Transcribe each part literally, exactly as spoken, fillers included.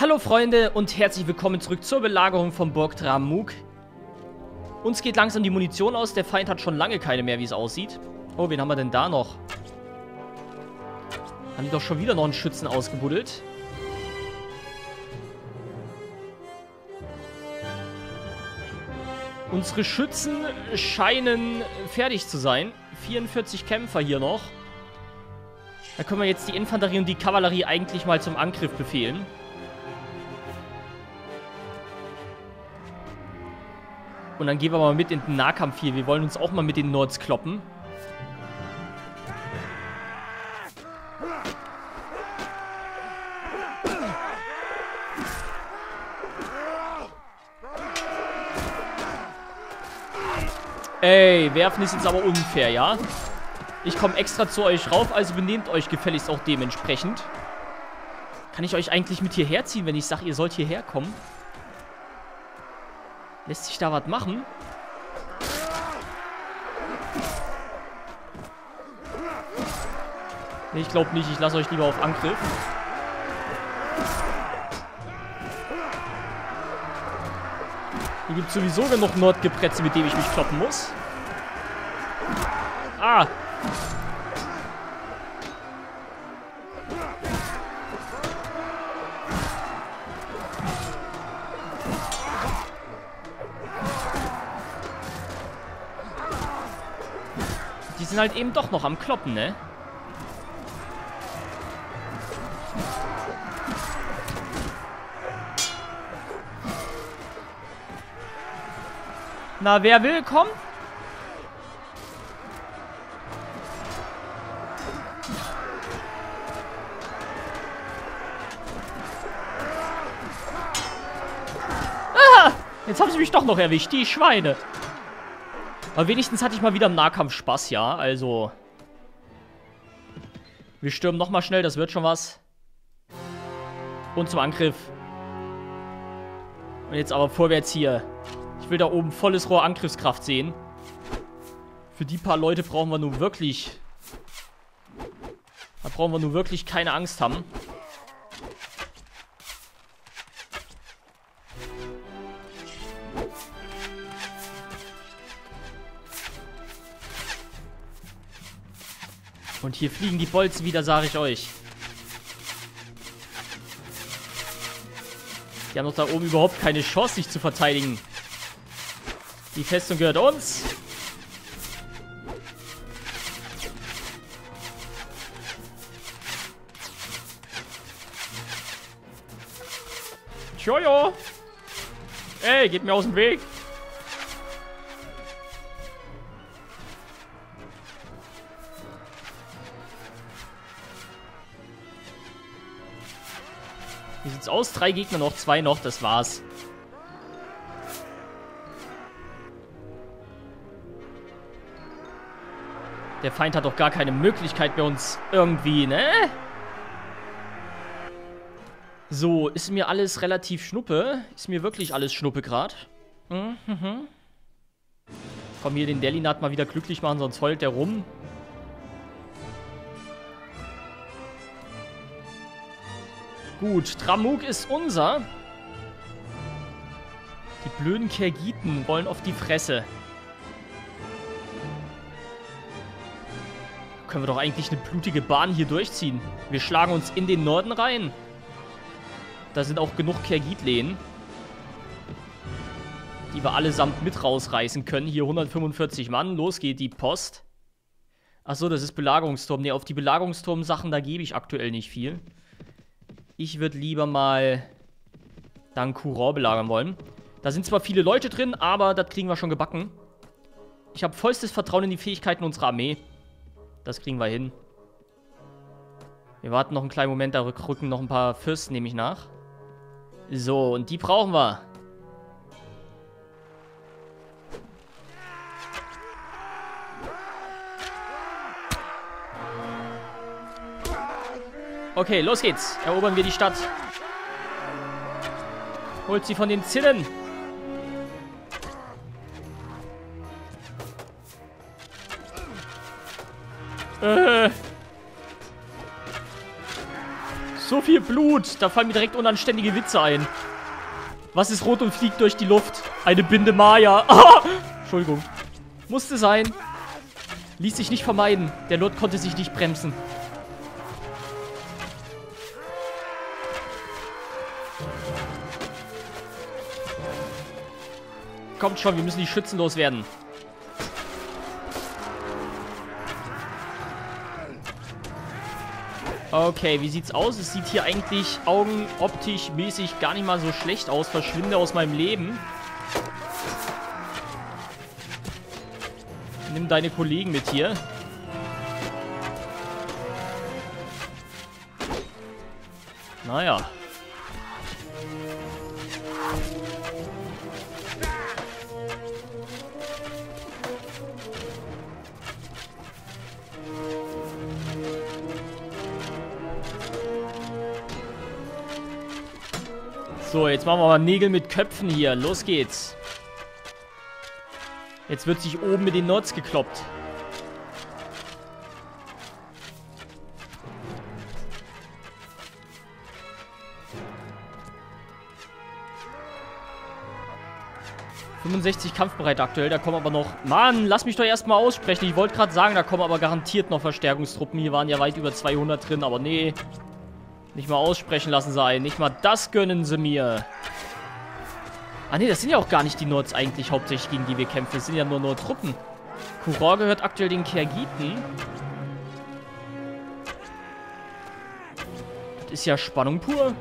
Hallo Freunde und herzlich willkommen zurück zur Belagerung von Burg Dramuk. Uns geht langsam die Munition aus, der Feind hat schon lange keine mehr, wie es aussieht. Oh, wen haben wir denn da noch? Haben die doch schon wieder noch einen Schützen ausgebuddelt. Unsere Schützen scheinen fertig zu sein. vierundvierzig Kämpfer hier noch. Da können wir jetzt die Infanterie und die Kavallerie eigentlich mal zum Angriff befehlen. Und dann gehen wir mal mit in den Nahkampf hier. Wir wollen uns auch mal mit den Nords kloppen. Ey, werfen ist jetzt aber unfair, ja? Ich komme extra zu euch rauf, also benehmt euch gefälligst auch dementsprechend. Kann ich euch eigentlich mit hierher ziehen, wenn ich sage, ihr sollt hierher kommen? Lässt sich da was machen? Nee, ich glaube nicht. Ich lasse euch lieber auf Angriff. Hier gibt es sowieso genug Nordgepretze, mit dem ich mich kloppen muss. Ah! Sind halt eben doch noch am Kloppen, ne? Na, wer will, kommt? Ah! Jetzt haben sie mich doch noch erwischt, die Schweine. Aber wenigstens hatte ich mal wieder im Nahkampf Spaß, ja. Also, wir stürmen nochmal schnell, das wird schon was. Und zum Angriff. Und jetzt aber vorwärts hier. Ich will da oben volles Rohr Angriffskraft sehen. Für die paar Leute brauchen wir nun wirklich... Da brauchen wir nun wirklich keine Angst haben. Und hier fliegen die Bolzen wieder, sage ich euch. Die haben doch da oben überhaupt keine Chance, sich zu verteidigen. Die Festung gehört uns. Jojo! Ey, geht mir aus dem Weg. Wie sieht's aus? Drei Gegner noch, zwei noch, das war's. Der Feind hat doch gar keine Möglichkeit bei uns irgendwie, ne? So, ist mir alles relativ schnuppe. Ist mir wirklich alles schnuppe gerade. Mhm. Komm, hier den Delinat mal wieder glücklich machen, sonst heult der rum. Gut, Dramuk ist unser. Die blöden Kergiten wollen auf die Fresse. Können wir doch eigentlich eine blutige Bahn hier durchziehen. Wir schlagen uns in den Norden rein. Da sind auch genug Kergitlehen, die wir allesamt mit rausreißen können. Hier hundertfünfundvierzig Mann. Los geht die Post. Achso, das ist Belagerungsturm. Ne, auf die Belagerungsturm-Sachen, da gebe ich aktuell nicht viel. Ich würde lieber mal dann Curaw belagern wollen. Da sind zwar viele Leute drin, aber das kriegen wir schon gebacken. Ich habe vollstes Vertrauen in die Fähigkeiten unserer Armee. Das kriegen wir hin. Wir warten noch einen kleinen Moment, da rücken noch ein paar Fürsten, nehme ich nach. So, und die brauchen wir. Okay, los geht's. Erobern wir die Stadt. Holt sie von den Zinnen. Äh. So viel Blut. Da fallen mir direkt unanständige Witze ein. Was ist rot und fliegt durch die Luft? Eine Binde Maya. Ah! Entschuldigung. Musste sein. Ließ sich nicht vermeiden. Der Lord konnte sich nicht bremsen. Kommt schon, wir müssen die Schützen loswerden. Okay, wie sieht's aus? Es sieht hier eigentlich augenoptisch mäßig gar nicht mal so schlecht aus. Verschwinde aus meinem Leben. Nimm deine Kollegen mit hier. Naja. So, jetzt machen wir mal Nägel mit Köpfen hier. Los geht's. Jetzt wird sich oben mit den Nords gekloppt. fünfundsechzig kampfbereit aktuell, da kommen aber noch... Mann, lass mich doch erstmal aussprechen. Ich wollte gerade sagen, da kommen aber garantiert noch Verstärkungstruppen. Hier waren ja weit über zweihundert drin, aber nee... Nicht mal aussprechen lassen sein. Nicht mal das gönnen sie mir. Ah ne, das sind ja auch gar nicht die Nords eigentlich hauptsächlich, gegen die wir kämpfen. Das sind ja nur Nordtruppen. Curaw gehört aktuell den Kergiten. Das ist ja Spannung pur.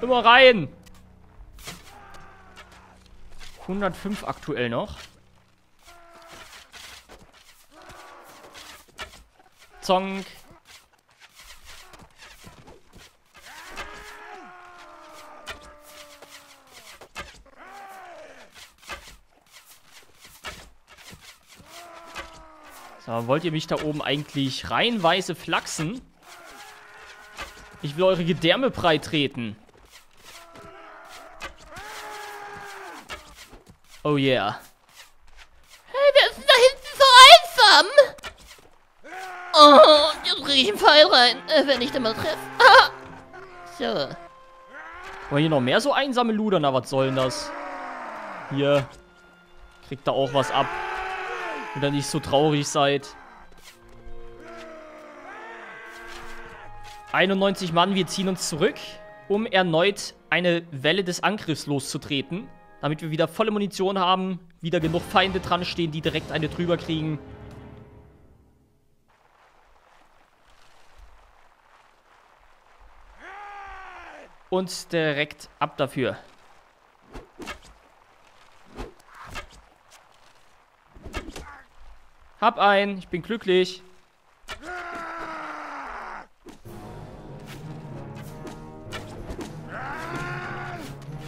Immer rein. hundertfünf aktuell noch. Song. So, wollt ihr mich da oben eigentlich reihenweise flachsen? Ich will eure Gedärme breit treten. Oh yeah. Oh, jetzt kriege ich einen Pfeil rein, wenn ich den mal treffe. Ah. So. Wollen hier noch mehr so einsame Luder? Na, was soll denn das? Hier. Kriegt da auch was ab. Wenn ihr nicht so traurig seid. einundneunzig Mann, wir ziehen uns zurück, um erneut eine Welle des Angriffs loszutreten. Damit wir wieder volle Munition haben, wieder genug Feinde dran stehen, die direkt eine drüber kriegen. Und direkt ab dafür. Hab einen, ich bin glücklich.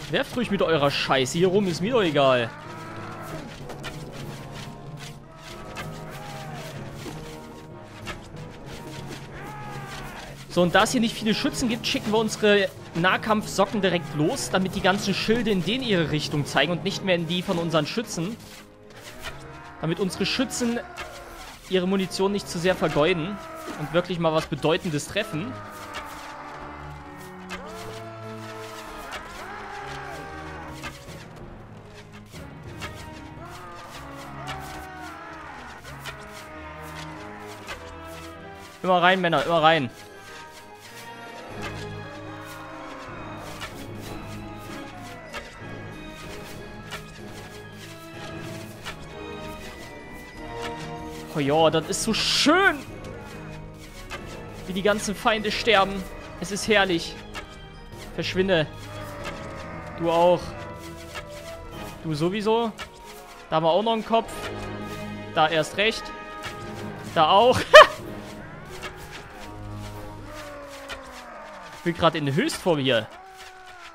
Werft ruhig mit eurer Scheiße hier rum, ist mir doch egal. So, und da es hier nicht viele Schützen gibt, schicken wir unsere Nahkampfsocken direkt los, damit die ganzen Schilde in denen ihre Richtung zeigen und nicht mehr in die von unseren Schützen. Damit unsere Schützen ihre Munition nicht zu sehr vergeuden und wirklich mal was Bedeutendes treffen. Immer rein, Männer, immer rein. Oh ja, das ist so schön, wie die ganzen Feinde sterben. Es ist herrlich. Verschwinde. Du auch. Du sowieso. Da haben wir auch noch einen Kopf. Da erst recht. Da auch. Ich bin gerade in Höchstform hier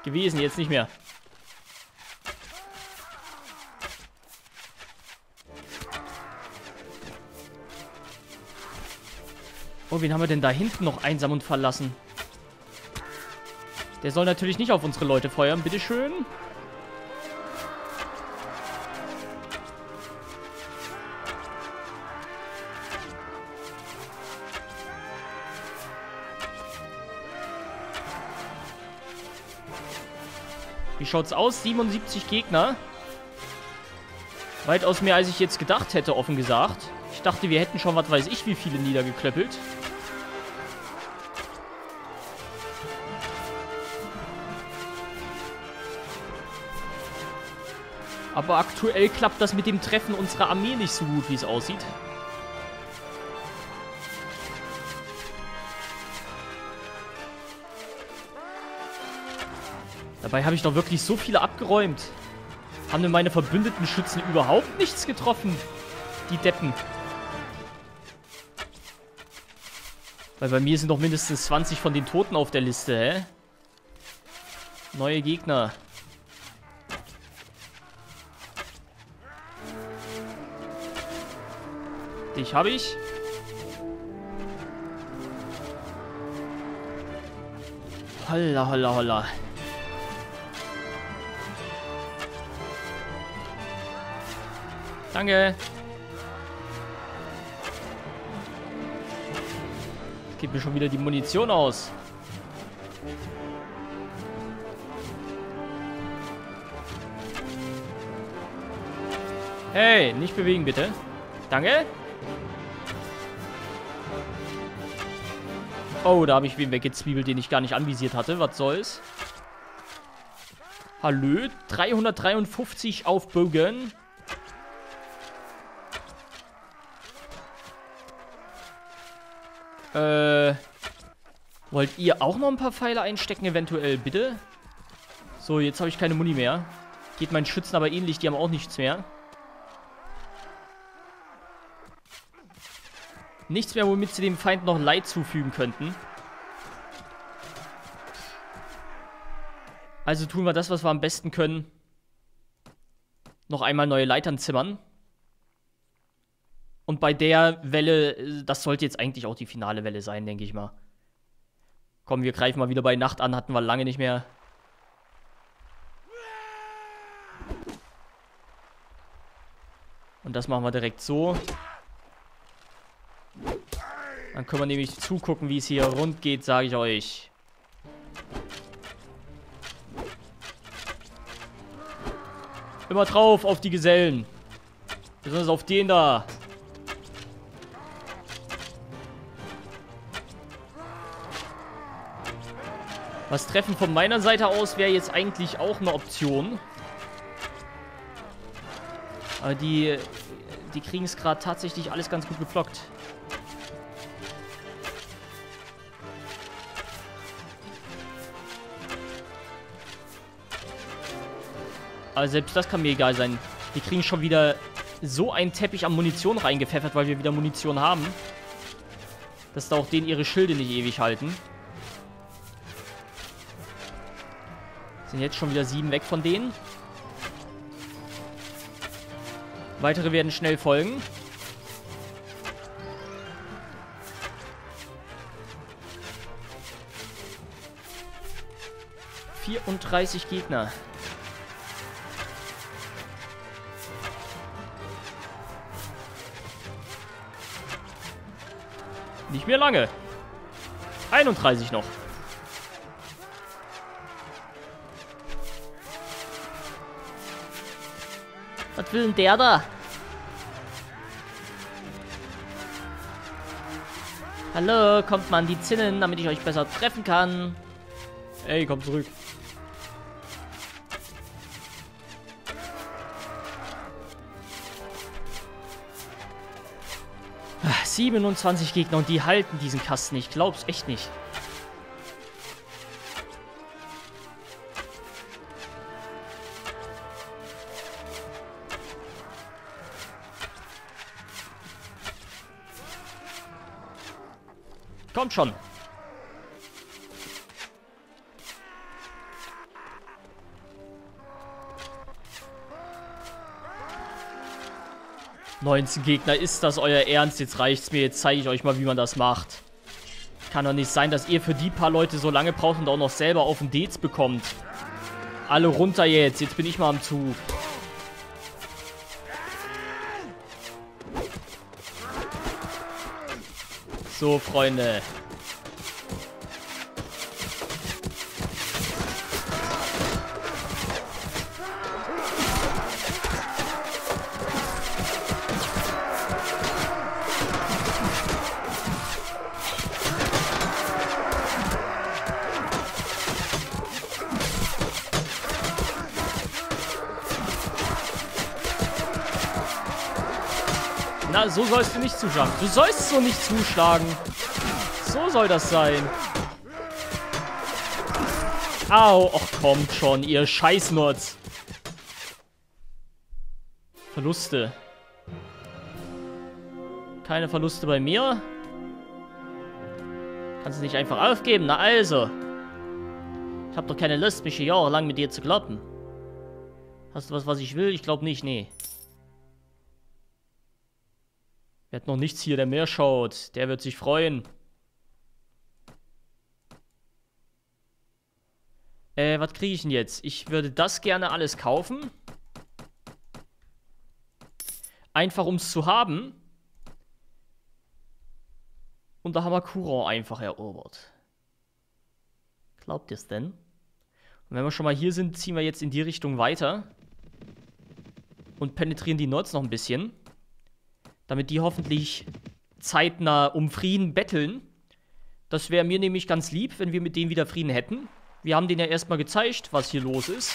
gewesen, jetzt nicht mehr. Oh, wen haben wir denn da hinten noch einsam und verlassen? Der soll natürlich nicht auf unsere Leute feuern, bitteschön. Wie schaut's aus? siebenundsiebzig Gegner. Weitaus mehr, als ich jetzt gedacht hätte, offen gesagt. Ich dachte, wir hätten schon, was weiß ich, wie viele niedergeklöppelt. Aber aktuell klappt das mit dem Treffen unserer Armee nicht so gut, wie es aussieht. Dabei habe ich doch wirklich so viele abgeräumt. Haben denn meine verbündeten Schützen überhaupt nichts getroffen? Die Deppen. Weil bei mir sind doch mindestens zwanzig von den Toten auf der Liste, hä? Neue Gegner. Dich habe ich. Holla, holla, holla. Danke. Jetzt geht mir schon wieder die Munition aus. Hey, nicht bewegen bitte. Danke. Oh, da habe ich wen weggezwiebelt, den ich gar nicht anvisiert hatte. Was soll's? Hallö. dreihundertdreiundfünfzig auf Bogen. Äh, wollt ihr auch noch ein paar Pfeile einstecken, eventuell, bitte? So, jetzt habe ich keine Muni mehr. Geht meinen Schützen aber ähnlich, die haben auch nichts mehr. Nichts mehr, womit sie dem Feind noch Leid zufügen könnten. Also tun wir das, was wir am besten können. Noch einmal neue Leitern zimmern. Und bei der Welle, das sollte jetzt eigentlich auch die finale Welle sein, denke ich mal. Komm, wir greifen mal wieder bei Nacht an, hatten wir lange nicht mehr. Und das machen wir direkt so. Dann können wir nämlich zugucken, wie es hier rund geht, sage ich euch. Immer drauf auf die Gesellen. Besonders auf den da. Das Treffen von meiner Seite aus wäre jetzt eigentlich auch eine Option. Aber die, die kriegen es gerade tatsächlich alles ganz gut geblockt. Aber selbst das kann mir egal sein. Die kriegen schon wieder so einen Teppich an Munition reingepfeffert, weil wir wieder Munition haben. Dass da auch denen ihre Schilde nicht ewig halten. Sind jetzt schon wieder sieben weg von denen. Weitere werden schnell folgen. vierunddreißig Gegner. Nicht mehr lange. einunddreißig noch. Was will denn der da? Hallo, kommt mal an die Zinnen, damit ich euch besser treffen kann. Ey, komm zurück. siebenundzwanzig Gegner und die halten diesen Kasten. Ich glaub's echt nicht. Kommt schon. neunzehn Gegner, ist das euer Ernst? Jetzt reicht's mir, jetzt zeige ich euch mal, wie man das macht. Kann doch nicht sein, dass ihr für die paar Leute so lange braucht und auch noch selber auf den Dez bekommt. Alle runter jetzt, jetzt bin ich mal am Zug. So, Freunde. Na, so sollst du nicht zuschlagen. Du sollst so nicht zuschlagen. So soll das sein. Au. Och, kommt schon, ihr Scheiß-Nords. Verluste. Keine Verluste bei mir. Kannst du nicht einfach aufgeben? Na also. Ich habe doch keine Lust, mich hier jahrelang mit dir zu kloppen. Hast du was, was ich will? Ich glaube nicht, nee. Wer hat noch nichts hier, der mehr schaut? Der wird sich freuen. Äh, was kriege ich denn jetzt? Ich würde das gerne alles kaufen. Einfach, um es zu haben. Und da haben wir Curaw einfach erobert. Glaubt ihr es denn? Und wenn wir schon mal hier sind, ziehen wir jetzt in die Richtung weiter. Und penetrieren die Nords noch ein bisschen. Damit die hoffentlich zeitnah um Frieden betteln. Das wäre mir nämlich ganz lieb, wenn wir mit denen wieder Frieden hätten. Wir haben denen ja erstmal gezeigt, was hier los ist.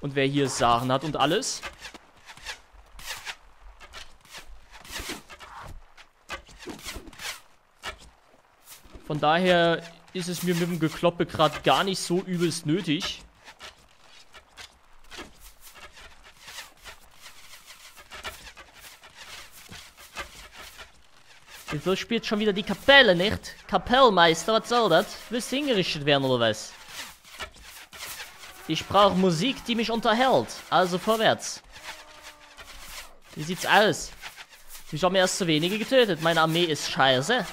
Und wer hier Sachen hat und alles. Von daher ist es mir mit dem Gekloppe gerade gar nicht so übelst nötig. So spielt schon wieder die Kapelle, nicht? Kapellmeister, was soll das? Willst du hingerichtet werden oder was? Ich brauche Musik, die mich unterhält. Also vorwärts. Wie sieht's aus? Ich habe mir erst zu wenige getötet. Meine Armee ist scheiße.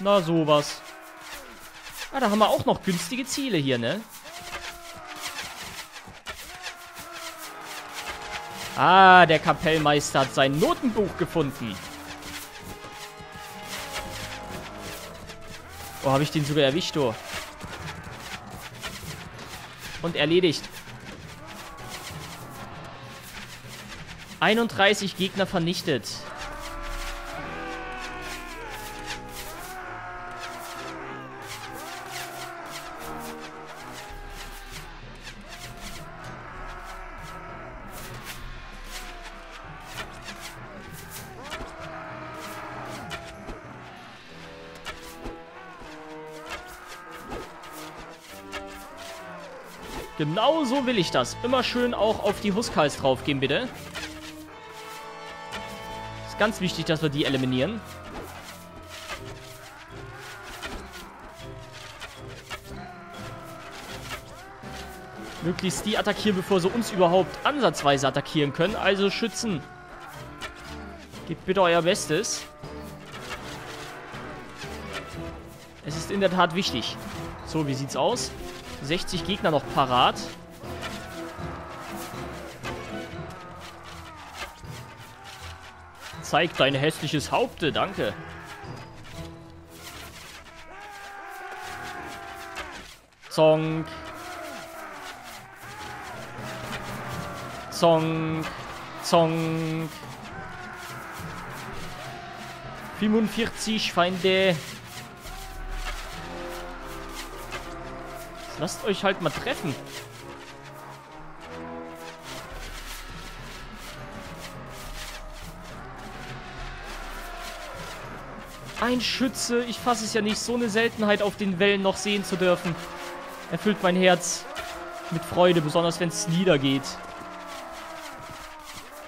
Na, sowas. Ah, da haben wir auch noch günstige Ziele hier, ne? Ah, der Kapellmeister hat sein Notenbuch gefunden. Oh, habe ich den sogar erwischt, oh. Und erledigt. einunddreißig Gegner vernichtet. Genau so will ich das. Immer schön auch auf die Huskals draufgehen, bitte. Ist ganz wichtig, dass wir die eliminieren. Möglichst die attackieren, bevor sie uns überhaupt ansatzweise attackieren können. Also schützen. Gebt bitte euer Bestes. Es ist in der Tat wichtig. So, wie sieht's aus? sechzig Gegner noch parat. Zeig dein hässliches Haupte, danke. Zonk. Zonk. Zonk. fünfundvierzig Feinde. Lasst euch halt mal treffen. Ein Schütze. Ich fasse es ja nicht, so eine Seltenheit auf den Wellen noch sehen zu dürfen. Erfüllt mein Herz mit Freude, besonders wenn es niedergeht.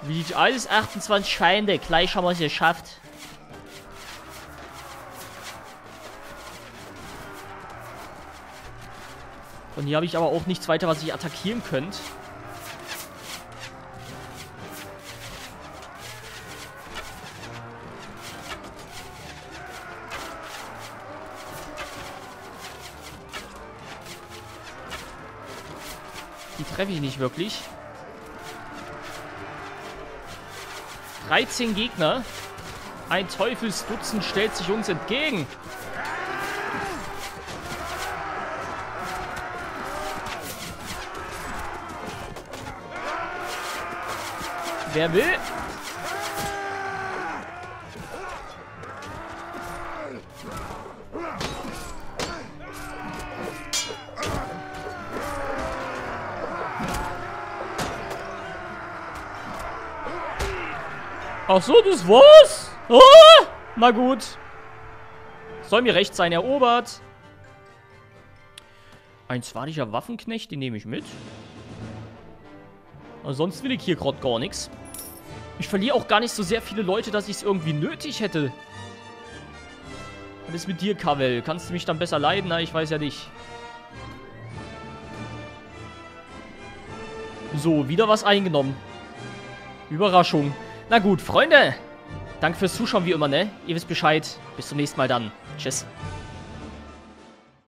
Wie alles achtundzwanzig Feinde. Gleich haben wir es geschafft. Und hier habe ich aber auch nichts weiter, was ich attackieren könnte. Die treffe ich nicht wirklich. dreizehn Gegner. Ein Teufelsdutzend stellt sich uns entgegen. Wer will? Ach so, das war's? Oh, na gut. Soll mir recht sein, erobert. Ein swadischer Waffenknecht, den nehme ich mit. Ansonsten will ich hier gerade gar nichts. Ich verliere auch gar nicht so sehr viele Leute, dass ich es irgendwie nötig hätte. Was ist mit dir, Kavel? Kannst du mich dann besser leiden? Na, ich weiß ja nicht. So, wieder was eingenommen. Überraschung. Na gut, Freunde. Danke fürs Zuschauen wie immer, ne? Ihr wisst Bescheid. Bis zum nächsten Mal dann. Tschüss.